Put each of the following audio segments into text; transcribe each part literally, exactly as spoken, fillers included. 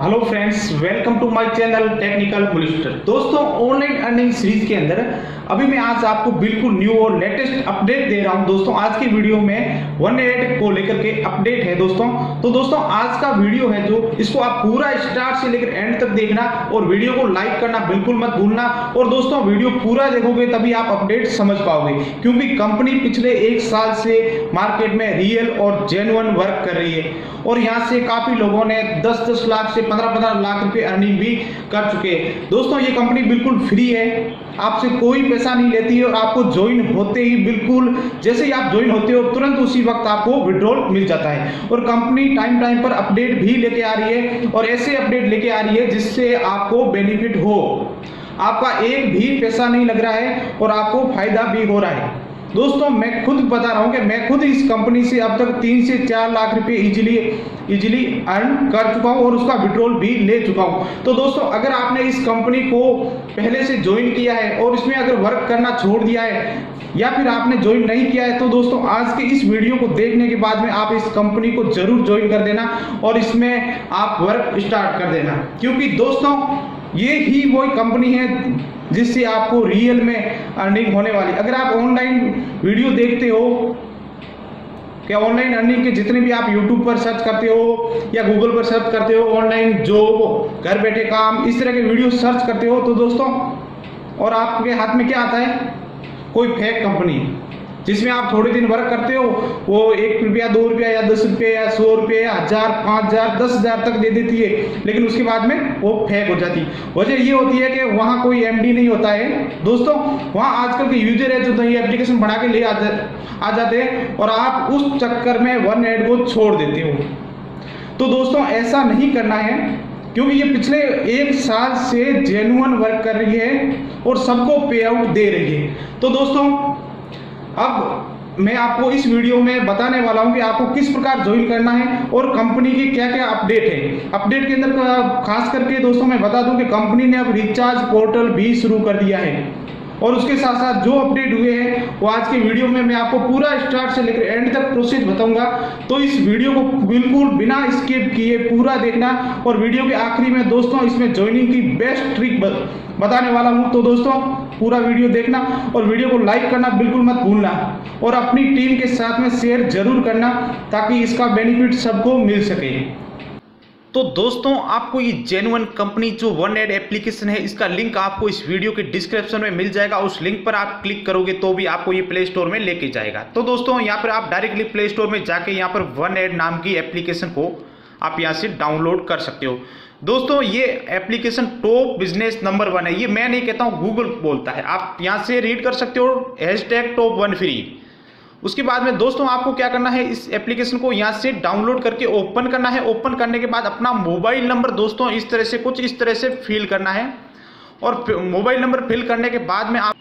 Hello friends, welcome to my channel technical मुलिस्टर। दोस्तों, online earning series के अंदर अभी मैं आज आपको बिल्कुल न्यू और लेटेस्ट अपडेट दे रहा हूं। दोस्तों, आज की वीडियो में वन एड को लेकर के अपडेट है दोस्तों। तो दोस्तों, आज का वीडियो है जो इसको आप पूरा स्टार्ट से लेकर एंड तक देखना और वीडियो को लाइक करना बिल्कुल मत भूलना। और दोस्तों, वीडियो पूरा देखोगे तभी आप अपडेट समझ पाओगे, क्योंकि कंपनी पिछले एक साल से मार्केट में रियल और जेन्युइन वर्क कर रही है और यहाँ से काफी लोगों ने दस दस लाख से पंद्रह लाख रुपए अर्निंग भी कर चुके हैं। दोस्तों, ये कंपनी बिल्कुल फ्री है, आपसे कोई पैसा नहीं लेती है और आपको ज्वाइन होते ही बिल्कुल जैसे ही आप ज्वाइन होते हो तुरंत उसी वक्त आपको विड्रॉल मिल जाता है। और कंपनी टाइम टाइम पर अपडेट भी लेके आ रही है और ऐसे अपडेट लेके आ रही है जिससे आपको बेनिफिट हो, आपका एक भी पैसा नहीं लग रहा है और आपको फायदा भी हो रहा है। दोस्तों, मैं खुद बता रहा हूं कि मैं खुद इस कंपनी से अब तक तीन से चार लाख रुपए इजीली इजीली अर्न कर चुका हूं और उसका विड्रॉल भी ले चुका हूं। तो दोस्तों, अगर आपने इस कंपनी को पहले से ज्वाइन किया है और इसमें अगर वर्क करना छोड़ दिया है या फिर आपने ज्वाइन नहीं किया है, तो दोस्तों आज के इस वीडियो को देखने के बाद में आप इस कंपनी को जरूर ज्वाइन कर देना और इसमें आप वर्क स्टार्ट कर देना, क्योंकि दोस्तों ये ही वो कंपनी है जिससे आपको रियल में अर्निंग होने वाली। अगर आप ऑनलाइन वीडियो देखते हो, क्या ऑनलाइन अर्निंग के जितने भी आप यूट्यूब पर सर्च करते हो या गूगल पर सर्च करते हो, ऑनलाइन जॉब, घर बैठे काम, इस तरह के वीडियो सर्च करते हो, तो दोस्तों और आपके हाथ में क्या आता है? कोई फेक कंपनी जिसमें आप थोड़े दिन वर्क करते हो, वो एक रुपया दो रुपया या दस रुपये या सौ रुपये या हजार पाँच हजार दस हजार तक दे देती है, लेकिन उसके बाद में वो फेक हो जाती। वजह ये होती है कि वहाँ कोई एमडी नहीं होता है दोस्तों, वहाँ आजकल के यूजर है जो तो ये एप्लीकेशन बना के ले आ, जा, आ जाते हैं और आप उस चक्कर में वन एड को छोड़ देते हो। तो दोस्तों, ऐसा नहीं करना है, क्योंकि ये पिछले एक साल से जेन्युइन वर्क कर रही है और सबको पे आउट दे रही है। तो दोस्तों, अब मैं आपको इस वीडियो में बताने वाला हूं कि आपको किस प्रकार ज्वाइन करना है और कंपनी की क्या क्या अपडेट है। अपडेट के अंदर खास करके दोस्तों मैं बता दूं कि कंपनी ने अब रिचार्ज पोर्टल भी शुरू कर दिया है और उसके साथ साथ जो अपडेट हुए हैं वो आज के वीडियो में मैं आपको पूरा स्टार्ट से लेकर एंड तक प्रोसेस बताऊंगा। तो इस वीडियो को बिल्कुल बिना स्किप किए पूरा देखना और वीडियो के आखिरी में दोस्तों इसमें ज्वाइनिंग की बेस्ट ट्रिक बताने वाला हूं। तो दोस्तों, पूरा वीडियो देखना और वीडियो को लाइक करना बिल्कुल मत भूलना और अपनी टीम के साथ में शेयर जरूर करना ताकि इसका बेनिफिट सबको मिल सके। तो दोस्तों, आपको ये जेन्युइन कंपनी जो वन एड एप्लीकेशन है, इसका लिंक आपको इस वीडियो के डिस्क्रिप्शन में मिल जाएगा। उस लिंक पर आप क्लिक करोगे तो भी आपको ये प्ले स्टोर में लेके जाएगा। तो दोस्तों, यहाँ पर आप डायरेक्टली प्ले स्टोर में जाके यहाँ पर वन एड नाम की एप्लीकेशन को आप यहाँ से डाउनलोड कर सकते हो। दोस्तों, ये application top business number one है, ये मैं नहीं कहता हूँ, गूगल बोलता है। आप यहाँ से रीड कर सकते हो, हैशटैग टॉप वन फ्री। उसके बाद में दोस्तों आपको क्या करना है, इस एप्लीकेशन को यहाँ से डाउनलोड करके ओपन करना है। ओपन करने के बाद अपना मोबाइल नंबर दोस्तों इस तरह से कुछ इस तरह से फिल करना है और मोबाइल नंबर फिल करने के बाद में आप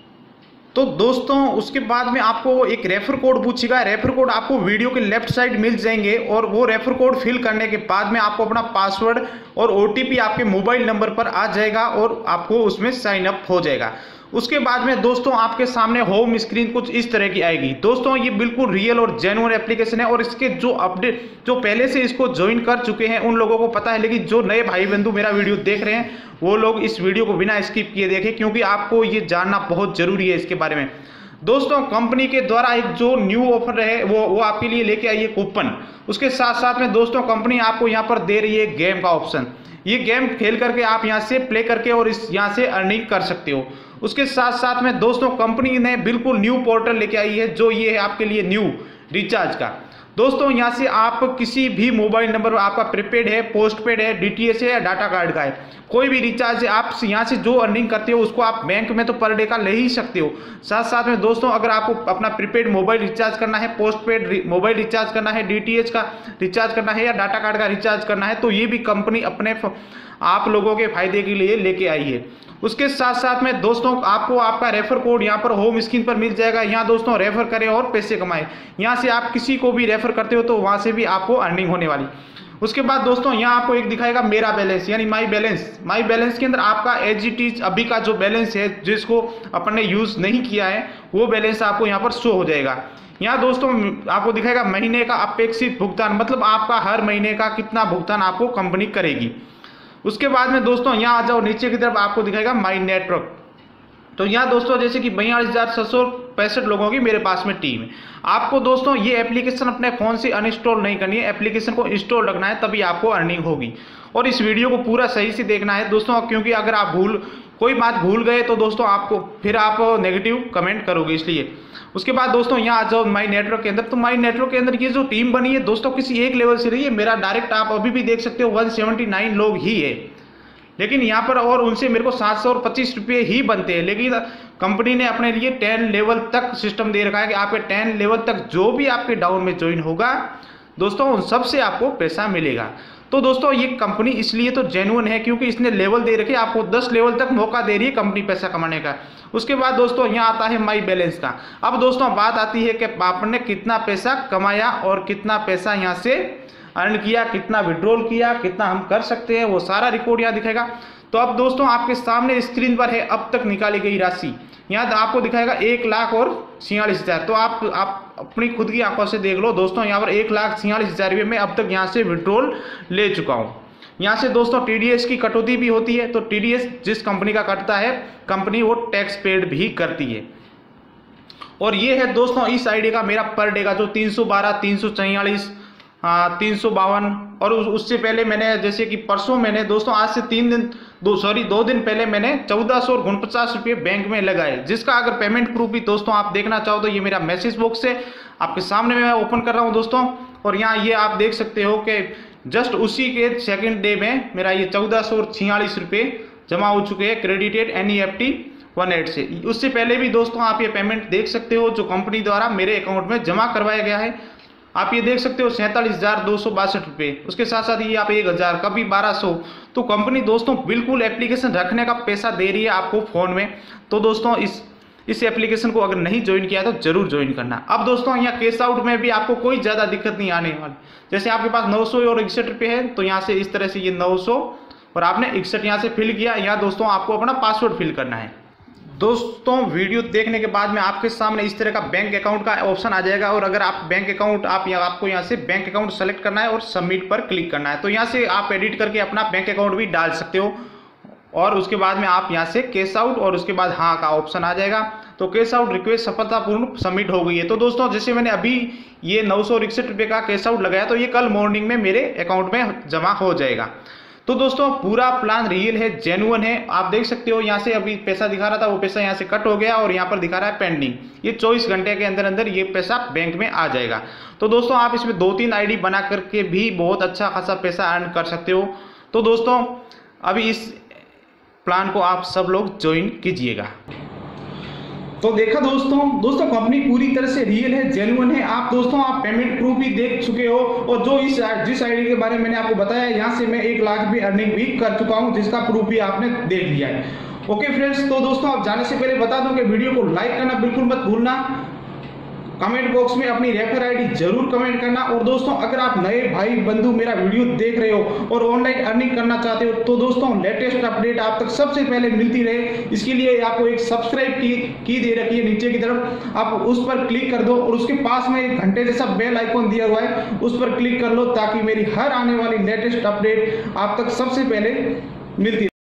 तो दोस्तों उसके बाद में आपको एक रेफर कोड पूछेगा। रेफर कोड आपको वीडियो के लेफ्ट साइड मिल जाएंगे और वो रेफर कोड फिल करने के बाद में आपको अपना पासवर्ड और ओटीपी आपके मोबाइल नंबर पर आ जाएगा और आपको उसमें साइन अप हो जाएगा। उसके बाद में दोस्तों आपके सामने होम स्क्रीन कुछ इस तरह की आएगी। दोस्तों, ये बिल्कुल रियल और जेन्युइन एप्लीकेशन है और इसके जो अपडेट जो पहले से इसको ज्वाइन कर चुके हैं उन लोगों को पता है, लेकिन जो नए भाई बंधु मेरा वीडियो देख रहे हैं वो लोग इस वीडियो को बिना स्किप किए देखें, क्योंकि आपको ये जानना बहुत जरूरी है इसके बारे में। दोस्तों, कंपनी के द्वारा एक जो न्यू ऑफर है वो वो आपके लिए लेके आई है कूपन। उसके साथ साथ में दोस्तों कंपनी आपको यहाँ पर दे रही है गेम का ऑप्शन। ये गेम खेल करके आप यहाँ से प्ले करके और इस यहाँ से अर्निंग कर सकते हो। उसके साथ साथ में दोस्तों कंपनी ने बिल्कुल न्यू पोर्टल लेके आई है जो ये है आपके लिए न्यू रिचार्ज का। दोस्तों, यहाँ से आप किसी भी मोबाइल नंबर पर, आपका प्रीपेड है, पोस्टपेड है, डीटीएच है या डाटा कार्ड का है, कोई भी रिचार्ज है, आप यहाँ से जो अर्निंग करते हो उसको आप बैंक में तो पर डे का ले ही सकते हो। साथ साथ में दोस्तों अगर आपको अपना प्रीपेड मोबाइल रिचार्ज करना है, पोस्टपेड मोबाइल रिचार्ज करना है, डीटीएच का रिचार्ज करना है या डाटा कार्ड का रिचार्ज करना है, तो ये भी कंपनी अपने आप लोगों के फायदे के लिए लेके आई है। उसके साथ साथ में दोस्तों आपको आपका रेफर कोड यहाँ पर होम स्क्रीन पर मिल जाएगा। यहाँ दोस्तों रेफर करें और पैसे कमाएं, यहाँ से आप किसी को भी रेफर करते हो तो वहाँ से भी आपको अर्निंग होने वाली। उसके बाद दोस्तों यहाँ आपको एक दिखाएगा मेरा बैलेंस यानी माई बैलेंस। माई बैलेंस के अंदर आपका एज इट इज अभी का जो बैलेंस है जिसको अपन ने यूज़ नहीं किया है वो बैलेंस आपको यहाँ पर शो हो जाएगा। यहाँ दोस्तों आपको दिखाएगा महीने का अपेक्षित भुगतान, मतलब आपका हर महीने का कितना भुगतान आपको कंपनी करेगी। उसके बाद में दोस्तों यहाँ आ जाओ, नीचे की तरफ आपको दिखाएगा माई नेटवर्क। तो यहाँ दोस्तों जैसे कि बयालीस हज़ार छः सौ पैंसठ लोगों की मेरे पास में टीम है। आपको दोस्तों ये एप्लीकेशन अपने फ़ोन से अनइंस्टॉल नहीं करनी है, एप्लीकेशन को इंस्टॉल रखना है, तभी आपको अर्निंग होगी। और इस वीडियो को पूरा सही से देखना है दोस्तों, क्योंकि अगर आप भूल कोई बात भूल गए तो दोस्तों आपको फिर आप नेगेटिव कमेंट करोगे, इसलिए। उसके बाद दोस्तों यहाँ आ जाओ माई नेटवर्क के अंदर। तो माई नेटवर्क के अंदर ये जो टीम बनी है दोस्तों किसी एक लेवल से रही है, मेरा डायरेक्ट आप अभी भी देख सकते हो एक सौ उन्यासी लोग ही है, लेकिन यहाँ पर और उनसे मेरे को सात सौ पच्चीस रुपये ही बनते हैं। लेकिन कंपनी ने अपने लिए टेन लेवल तक सिस्टम दे रखा है कि आपके टेन लेवल तक जो भी आपके डाउन में ज्वाइन होगा दोस्तों उन सबसे आपको पैसा मिलेगा। तो दोस्तों ये कंपनी इसलिए तो जेन्युइन है क्योंकि इसने लेवल दे रखे, आपको दस लेवल तक मौका दे रही है कंपनी पैसा कमाने का। उसके बाद दोस्तों यहाँ आता है माई बैलेंस का। अब दोस्तों बात आती है कि आपने कितना पैसा कमाया और कितना पैसा यहाँ से अर्न किया, कितना विड्रॉल किया, कितना हम कर सकते हैं, वो सारा रिकॉर्ड यहाँ दिखेगा। तो अब दोस्तों आपके सामने स्क्रीन पर है अब तक निकाली गई राशि, यहाँ आपको दिखाएगा एक लाख और छियालीस हज़ार। तो आप आप अपनी खुद की आंखों से देख लो दोस्तों, यहाँ पर एक लाख छियालीस हज़ार रुपये मैं अब तक यहाँ से विड्रॉल ले चुका हूँ। यहाँ से दोस्तों टीडीएस की कटौती भी होती है, तो टीडीएस जिस कंपनी का कटता है कंपनी वो टैक्स पेड भी करती है। और ये है दोस्तों इस आईडी का मेरा पर डे का जो तीन सौ बारह तीन सौ छियालीस तीन सौ बावन और उस, उससे पहले मैंने जैसे कि परसों मैंने दोस्तों आज से तीन दिन दो सॉरी दो दिन पहले मैंने चौदह सौ उनपचास रुपये बैंक में लगाए, जिसका अगर पेमेंट प्रूफ भी दोस्तों आप देखना चाहो तो ये मेरा मैसेज बॉक्स है आपके सामने मैं ओपन कर रहा हूँ दोस्तों। और यहाँ ये आप देख सकते हो कि जस्ट उसी के सेकेंड डे में मेरा ये चौदह सौ छियालीस रुपये जमा हो चुके हैं credited N E F T one ad से। उससे पहले भी दोस्तों आप ये पेमेंट देख सकते हो जो कंपनी द्वारा मेरे अकाउंट में जमा करवाया गया है, आप ये देख सकते हो सैंतालीस हज़ार दो सौ बासठ रुपये। उसके साथ साथ ये आप एक हज़ार कभी बारह सौ। तो कंपनी दोस्तों बिल्कुल एप्लीकेशन रखने का पैसा दे रही है आपको फ़ोन में। तो दोस्तों इस इस एप्लीकेशन को अगर नहीं ज्वाइन किया तो जरूर ज्वाइन करना। अब दोस्तों यहाँ कैश आउट में भी आपको कोई ज़्यादा दिक्कत नहीं आने वाली, जैसे आपके पास नौ सौ और इकसठ रुपये है तो यहाँ से इस तरह से ये नौ सौ और आपने इकसठ यहाँ से फिल किया। यहाँ दोस्तों आपको अपना पासवर्ड फिल करना है। दोस्तों वीडियो देखने के बाद में आपके सामने इस तरह का बैंक अकाउंट का ऑप्शन आ जाएगा और अगर आप बैंक अकाउंट आप या, आपको यहाँ से बैंक अकाउंट सेलेक्ट करना है और सबमिट पर क्लिक करना है। तो यहाँ से आप एडिट करके अपना बैंक अकाउंट भी डाल सकते हो और उसके बाद में आप यहाँ से कैश आउट और उसके बाद हाँ का ऑप्शन आ जाएगा। तो कैश आउट रिक्वेस्ट सफलतापूर्ण सबमिट हो गई है। तो दोस्तों जैसे मैंने अभी ये नौ सौ इकसठ रुपये का कैश आउट लगाया तो ये कल मॉर्निंग में मेरे अकाउंट में जमा हो जाएगा। तो दोस्तों पूरा प्लान रियल है, जेन्युइन है। आप देख सकते हो यहाँ से अभी पैसा दिखा रहा था वो पैसा यहाँ से कट हो गया और यहाँ पर दिखा रहा है पेंडिंग। ये चौबीस घंटे के अंदर अंदर ये पैसा बैंक में आ जाएगा। तो दोस्तों आप इसमें दो तीन आईडी बना करके भी बहुत अच्छा खासा पैसा अर्न कर सकते हो। तो दोस्तों अभी इस प्लान को आप सब लोग ज्वाइन कीजिएगा। तो देखा दोस्तों दोस्तों कंपनी पूरी तरह से रियल है, जेन्युइन है। आप दोस्तों आप पेमेंट प्रूफ भी देख चुके हो और जो इस जिस आईडी के बारे में मैंने आपको बताया यहाँ से मैं एक लाख भी अर्निंग भी कर चुका हूँ, जिसका प्रूफ भी आपने देख लिया है। ओके फ्रेंड्स, तो दोस्तों आप जाने से पहले बता दूं कि वीडियो को लाइक करना बिल्कुल मत भूलना, कमेंट बॉक्स में अपनी रेफर आईडी जरूर कमेंट करना। और दोस्तों अगर आप नए भाई बंधु मेरा वीडियो देख रहे हो और ऑनलाइन अर्निंग करना चाहते हो तो दोस्तों लेटेस्ट अपडेट आप तक सबसे पहले मिलती रहे, इसके लिए आपको एक सब्सक्राइब की, की दे रखी है नीचे की तरफ, आप उस पर क्लिक कर दो और उसके पास में एक घंटे जैसा बेल आइकॉन दिया हुआ है उस पर क्लिक कर लो ताकि मेरी हर आने वाली लेटेस्ट अपडेट आप तक सबसे पहले मिलती रहे।